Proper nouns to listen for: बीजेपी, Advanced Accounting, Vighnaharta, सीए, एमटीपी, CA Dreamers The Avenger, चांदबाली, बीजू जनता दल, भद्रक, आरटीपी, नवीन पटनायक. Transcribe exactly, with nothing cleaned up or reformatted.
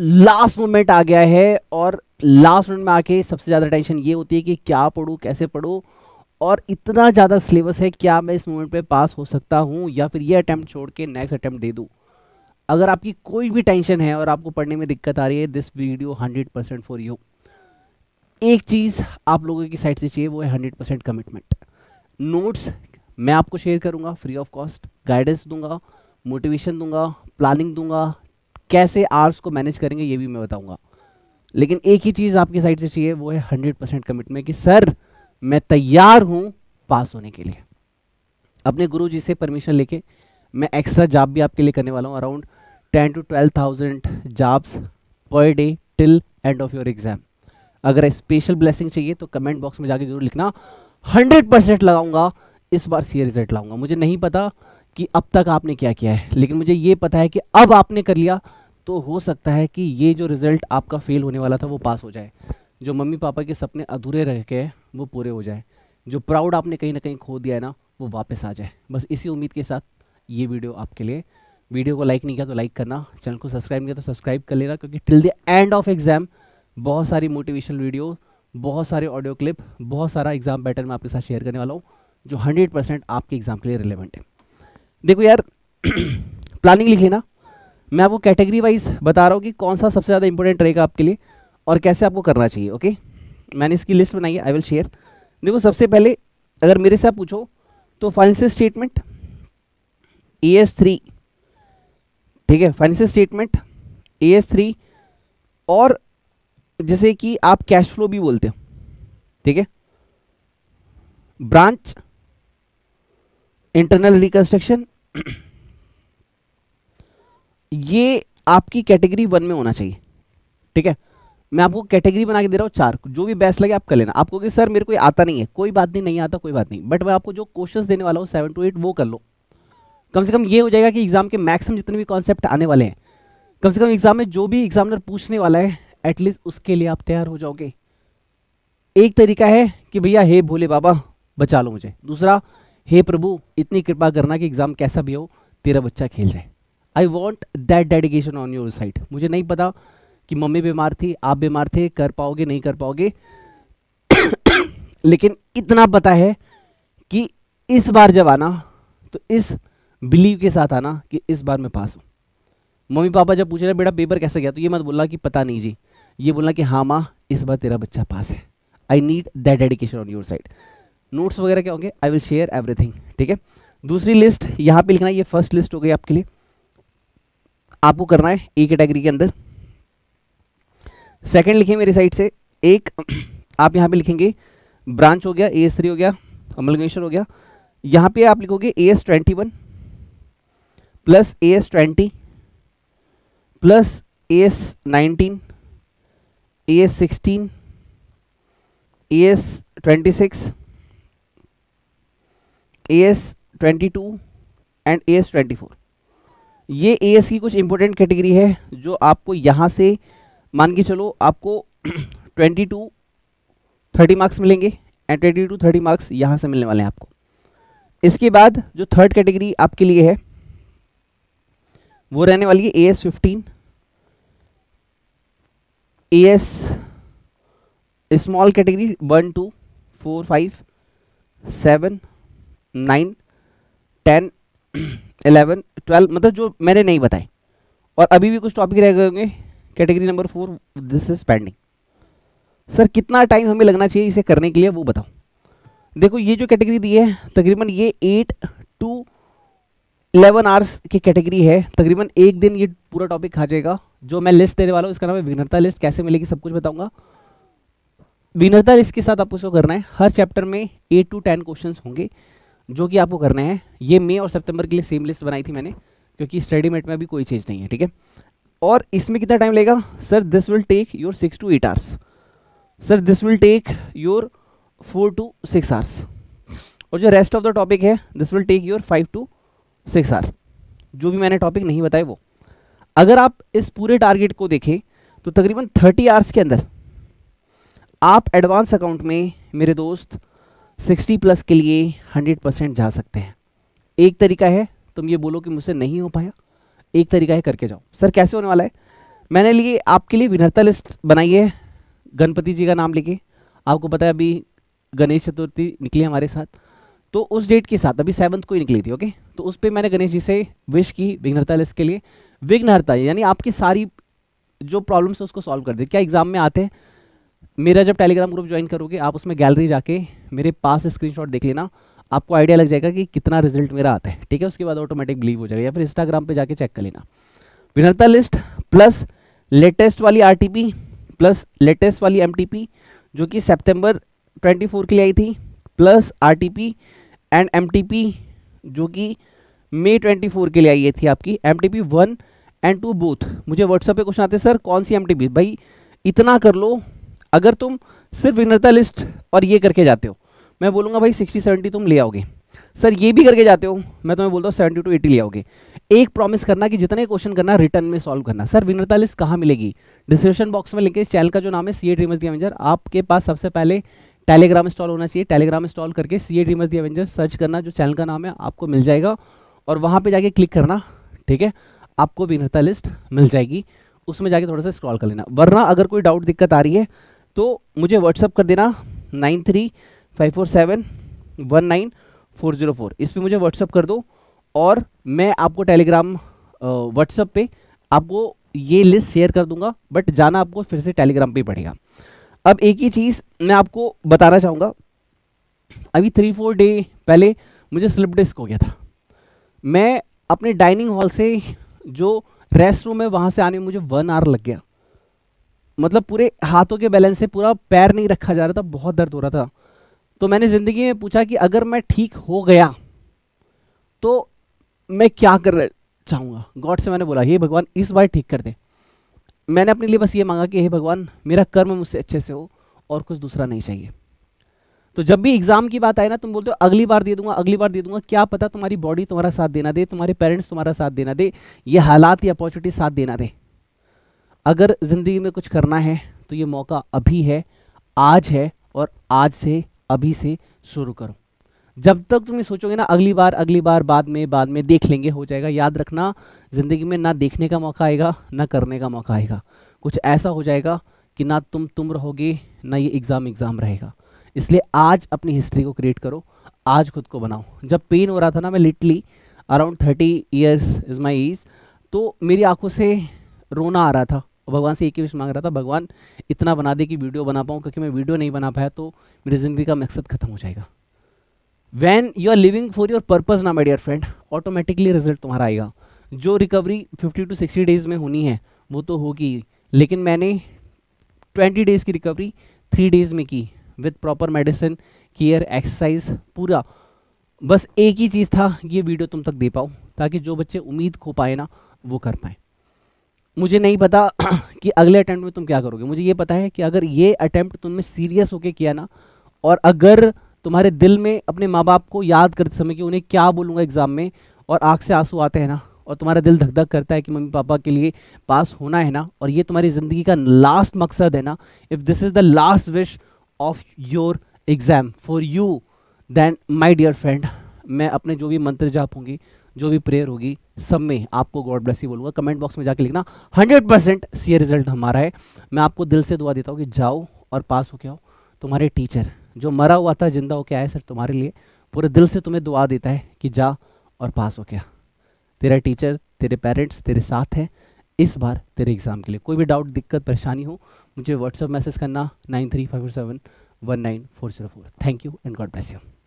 Last moment आ गया है और लास्ट मोमेंट में आके सबसे ज़्यादा टेंशन ये होती है कि क्या पढ़ूँ, कैसे पढ़ूँ, और इतना ज़्यादा सिलेबस है, क्या मैं इस मोमेंट पे पास हो सकता हूँ या फिर ये अटैम्प्ट छोड़ के नेक्स्ट अटैम्प्ट दे दूँ। अगर आपकी कोई भी टेंशन है और आपको पढ़ने में दिक्कत आ रही है, this video hundred percent for you. एक चीज़ आप लोगों की साइड से चाहिए, वो है हंड्रेड परसेंट कमिटमेंट। नोट्स मैं आपको शेयर करूँगा फ्री ऑफ कॉस्ट, गाइडेंस दूंगा, मोटिवेशन दूंगा, प्लानिंग दूंगा, कैसे आर्स को मैनेज करेंगे ये भी मैं बताऊँगा। लेकिन एक ही चीज़ आपकी साइड से चाहिए, वो है हंड्रेड परसेंट कमिटमेंट कि सर मैं तैयार हूँ पास होने के लिए। अपने गुरुजी से परमिशन लेके मैं एक्स्ट्रा जॉब भी आपके लिए करने वाला हूँ, around ten to twelve thousand jobs per day till end of your exam. अगर स्पेशल ब्लेसिंग चाहिए तो कमेंट बॉक्स में जाके जरूर लिखना। हंड्रेड परसेंट लगाऊंगा इस बार, सी ए रिजल्ट लाऊंगा। मुझे नहीं पता कि अब तक आपने क्या किया है, लेकिन मुझे ये पता है कि अब आपने कर लिया तो हो सकता है कि ये जो रिजल्ट आपका फेल होने वाला था वो पास हो जाए, जो मम्मी पापा के सपने अधूरे रह के वो पूरे हो जाए, जो प्राउड आपने कहीं ना कहीं खो दिया है ना वो वापस आ जाए। बस इसी उम्मीद के साथ ये वीडियो आपके लिए। वीडियो को लाइक नहीं किया तो लाइक करना, चैनल को सब्सक्राइब नहीं किया तो सब्सक्राइब कर लेना, क्योंकि till the end of exam बहुत सारी मोटिवेशनल वीडियो, बहुत सारे ऑडियो क्लिप, बहुत सारा एग्जाम पैटर्न मैं आपके साथ शेयर करने वाला हूँ जो हंड्रेड परसेंट आपके एग्जाम के लिए रिलेवेंट है। देखो यार, प्लानिंग लिख लेना। मैं आपको कैटेगरी वाइज बता रहा हूँ कि कौन सा सबसे ज़्यादा इंपॉर्टेंट रहेगा आपके लिए और कैसे आपको करना चाहिए। ओके, मैंने इसकी लिस्ट बनाई है, आई विल शेयर। देखो, सबसे पहले अगर मेरे से आप पूछो तो financial statement A S three, ठीक है, financial statement A S three, और जैसे कि आप कैश फ्लो भी बोलते हो, ठीक है, ब्रांच, इंटरनल रिकंस्ट्रक्शन, ये आपकी कैटेगरी वन में होना चाहिए। ठीक है, मैं आपको कैटेगरी बना के दे रहा हूँ चार, जो भी बेस्ट लगे आप कर लेना। आपको कि सर मेरे को आता नहीं है, कोई बात नहीं, नहीं आता कोई बात नहीं, बट मैं आपको जो क्वेश्चंस देने वाला हूँ सेवन टू एट वो कर लो। कम से कम ये हो जाएगा कि एग्जाम के मैक्सिमम जितने भी कॉन्सेप्ट आने वाले हैं, कम से कम एग्जाम में जो भी एग्जामिनर पूछने वाला है एटलीस्ट उसके लिए आप तैयार हो जाओगे। एक तरीका है कि भैया हे भोले बाबा बचा लो मुझे, दूसरा हे प्रभु इतनी कृपा करना कि एग्जाम कैसा भी हो तेरा बच्चा खेल जाए। I want that dedication on your side. मुझे नहीं पता कि मम्मी बीमार थी, आप बीमार थे, कर पाओगे नहीं कर पाओगे, लेकिन इतना पता है कि इस बार जब आना तो इस बिलीव के साथ आना कि इस बार मैं पास हूँ। मम्मी पापा जब पूछ रहे बेटा पेपर कैसा गया तो ये मत बोलना कि पता नहीं जी, ये बोलना कि हाँ माँ इस बार तेरा बच्चा पास है। I need that dedication on your side. Notes वगैरह क्या होंगे, आई विल शेयर एवरीथिंग। ठीक है, दूसरी लिस्ट यहाँ पे लिखना, ये फर्स्ट लिस्ट हो गई आपके लिए। आपको करना है ए कैटेगरी के अंदर। सेकंड लिखे मेरी साइड से, एक आप यहाँ पे लिखेंगे ब्रांच हो गया, ए एस थ्री हो गया, अमलगेशन हो गया। यहाँ पे आप लिखोगे A S twenty one plus A S twenty plus A S nineteen, A S sixteen, A S twenty six, A S twenty two and A S twenty four. ये A S की कुछ important category है जो आपको यहाँ से मान के चलो आपको बाईस तीस मार्क्स मिलेंगे एंड बाईस तीस मार्क्स यहाँ से मिलने वाले हैं आपको। इसके बाद जो थर्ड कैटेगरी आपके लिए है वो रहने वाली है A S fifteen, A S small category one two four five seven nine ten eleven twelve, मतलब जो मैंने नहीं बताए, और अभी भी कुछ टॉपिक रह गए होंगे। Category number four, this is pending. Sir कितना टाइम हमें लगना चाहिए इसे करने के लिए वो बताओ। देखो ये जो कैटेगरी दी है तकरीबन ये एट टू इलेवन आवर्स की कैटेगरी है, तकरीबन एक दिन ये पूरा टॉपिक खा जाएगा। जो मैं लिस्ट देने वाला हूँ इसका नाम है विघ्नहर्ता लिस्ट, कैसे मिलेगी सब कुछ बताऊंगा। विघ्नहर्ता लिस्ट के साथ आपको इसको करना है, हर चैप्टर में एट टू टेन क्वेश्चन होंगे जो कि आपको करने हैं। ये मई और सितंबर के लिए सेम लिस्ट बनाई थी मैंने, क्योंकि स्टडी मेट में अभी कोई चीज़ नहीं है। ठीक है, और इसमें कितना टाइम लगेगा, sir this will take your six to eight hours, sir this will take your four to six hours, और जो रेस्ट ऑफ द टॉपिक है this will take your five to six hour, जो भी मैंने topic नहीं बताए वो। अगर आप इस पूरे टारगेट को देखें तो तकरीबन थर्टी आवर्स के अंदर आप एडवांस अकाउंट में मेरे दोस्त सिक्सटी प्लस के लिए हंड्रेड परसेंट जा सकते हैं। एक तरीका है तुम ये बोलो कि मुझसे नहीं हो पाया, एक तरीका है करके जाओ। सर कैसे होने वाला है, मैंने लिए आपके लिए विघ्नहर्ता लिस्ट बनाई है गणपति जी का नाम लेके। आपको पता है अभी गणेश चतुर्थी निकली हमारे साथ, तो उस डेट के साथ अभी सेवन्थ को ही निकली थी, ओके। तो उस पर मैंने गणेश जी से विश की विघ्नहर्ता लिस्ट के लिए। विघ्नहर्ता यानी आपकी सारी जो प्रॉब्लम्स है उसको सॉल्व कर दे। क्या एग्जाम में आते हैं, मेरा जब टेलीग्राम ग्रुप ज्वाइन करोगे आप उसमें गैलरी जाके मेरे पास स्क्रीनशॉट देख लेना, आपको आइडिया लग जाएगा कि कितना रिजल्ट मेरा आता है, ठीक है। उसके बाद ऑटोमेटिक बिलीव हो जाएगा, या फिर इंस्टाग्राम पे जाके चेक कर लेना। विघ्नहर्ता लिस्ट प्लस लेटेस्ट वाली आरटीपी प्लस लेटेस्ट वाली एमटीपी जो कि सितंबर चौबीस के लिए आई थी, प्लस आरटीपी एंड एमटीपी जो कि मई चौबीस के लिए आई थी आपकी। एमटीपी one and two both मुझे व्हाट्सएप पे क्वेश्चन आते हैं, सर कौन सी एमटीपी। भाई इतना कर लो, अगर तुम सिर्फ विघ्नहर्ता लिस्ट और ये करके जाते हो, मैं बोलूँगा भाई सिक्सटी सेवेंटी तुम ले आओगे। सर ये भी करके जाते हो, मैं तुम्हें बोलता हूँ सेवेंटी टू एटी ले आओगे। एक प्रॉमिस करना कि जितने क्वेश्चन करना रिटर्न में सॉल्व करना। सर विघ्नहर्ता लिस्ट कहाँ मिलेगी, डिस्क्रिप्शन बॉक्स में लिंक है। इस चैनल का जो नाम है सीए ड्रीमर्स द एवेंजर, आपके पास सबसे पहले टेलीग्राम इंस्टॉल होना चाहिए। टेलीग्राम इंस्टॉल करके सीए dreamers the avenger search करना, जो चैनल का नाम है आपको मिल जाएगा, और वहाँ पर जाके क्लिक करना, ठीक है। आपको विघ्नहर्ता लिस्ट मिल जाएगी, उसमें जाके थोड़ा सा स्क्रॉल कर लेना। वरना अगर कोई डाउट दिक्कत आ रही है तो मुझे व्हाट्सअप कर देना nine three five four seven one nine four zero four, इस पर मुझे व्हाट्सअप कर दो, और मैं आपको टेलीग्राम व्हाट्सअप पे आपको ये लिस्ट शेयर कर दूंगा। बट जाना आपको फिर से टेलीग्राम पे पड़ेगा। अब एक ही चीज़ मैं आपको बताना चाहूँगा, अभी थ्री फोर डे पहले मुझे स्लिप डिस्क हो गया था। मैं अपने डाइनिंग हॉल से जो रेस्ट रूम है वहाँ से आने में मुझे वन आवर लग गया। मतलब पूरे हाथों के बैलेंस से पूरा पैर नहीं रखा जा रहा था, बहुत दर्द हो रहा था। तो मैंने ज़िंदगी में पूछा कि अगर मैं ठीक हो गया तो मैं क्या करना चाहूँगा। गॉड से मैंने बोला, हे भगवान इस बार ठीक कर दे। मैंने अपने लिए बस ये मांगा कि हे भगवान मेरा कर्म मुझसे अच्छे से हो, और कुछ दूसरा नहीं चाहिए। तो जब भी एग्ज़ाम की बात आए ना, तुम बोलते हो अगली बार दे दूंगा, अगली बार दे दूंगा। क्या पता तुम्हारी बॉडी तुम्हारा साथ देना दे, तुम्हारे पेरेंट्स तुम्हारा साथ देना दे, ये हालात या अपॉर्चुनिटी साथ देना दे। अगर ज़िंदगी में कुछ करना है तो ये मौका अभी है, आज है, और आज से अभी से शुरू करो। जब तक तुम ये सोचोगे ना अगली बार अगली बार बाद में बाद में देख लेंगे हो जाएगा, याद रखना ज़िंदगी में ना देखने का मौका आएगा ना करने का मौका आएगा। कुछ ऐसा हो जाएगा कि ना तुम तुम रहोगे ना ये एग्ज़ाम एग्ज़ाम रहेगा। इसलिए आज अपनी हिस्ट्री को क्रिएट करो, आज खुद को बनाओ। जब पेन हो रहा था ना, मैं literally around thirty years is my age, तो मेरी आंखों से रोना आ रहा था। भगवान से एक ही विश मांग रहा था, भगवान इतना बना दे कि वीडियो बना पाऊँ, क्योंकि मैं वीडियो नहीं बना पाया तो मेरी ज़िंदगी का मकसद खत्म हो जाएगा। When you are living for your purpose ना my dear friend, automatically result तुम्हारा आएगा। जो recovery fifty to sixty days में होनी है वो तो होगी, लेकिन मैंने ट्वेंटी डेज़ की रिकवरी थ्री डेज़ में की, with proper medicine, care, exercise, पूरा। बस एक ही चीज़ था, ये वीडियो तुम तक दे पाओ, ताकि जो बच्चे उम्मीद खो पाए ना वो कर पाएँ। मुझे नहीं पता कि अगले अटैम्प्ट में तुम क्या करोगे, मुझे ये पता है कि अगर ये अटैम्प्ट तुमने सीरियस होके किया ना, और अगर तुम्हारे दिल में अपने माँ बाप को याद करते समय कि उन्हें क्या बोलूँगा एग्ज़ाम में, और आँख से आंसू आते हैं ना, और तुम्हारा दिल धक धक करता है कि मम्मी पापा के लिए पास होना है ना, और ये तुम्हारी ज़िंदगी का लास्ट मकसद है ना, if this is the last wish of your exam for you, then my dear friend, मैं अपने जो भी मंत्र जाप होंगे, जो भी प्रेयर होगी, सब में आपको गॉड ब्लेस ही बोलूँगा। कमेंट बॉक्स में जाके लिखना हंड्रेड परसेंट सीए रिजल्ट हमारा है। मैं आपको दिल से दुआ देता हूँ कि जाओ और पास होके आओ। तुम्हारे टीचर जो मरा हुआ था जिंदा होके आया सर तुम्हारे लिए, पूरे दिल से तुम्हें दुआ देता है कि जा और पास होके आ। तेरा टीचर, तेरे पेरेंट्स तेरे साथ हैं इस बार तेरे एग्ज़ाम के लिए। कोई भी डाउट, दिक्कत, परेशानी हो, मुझे व्हाट्सअप मैसेज करना nine three five four seven one nine four zero four. Thank you and God bless you.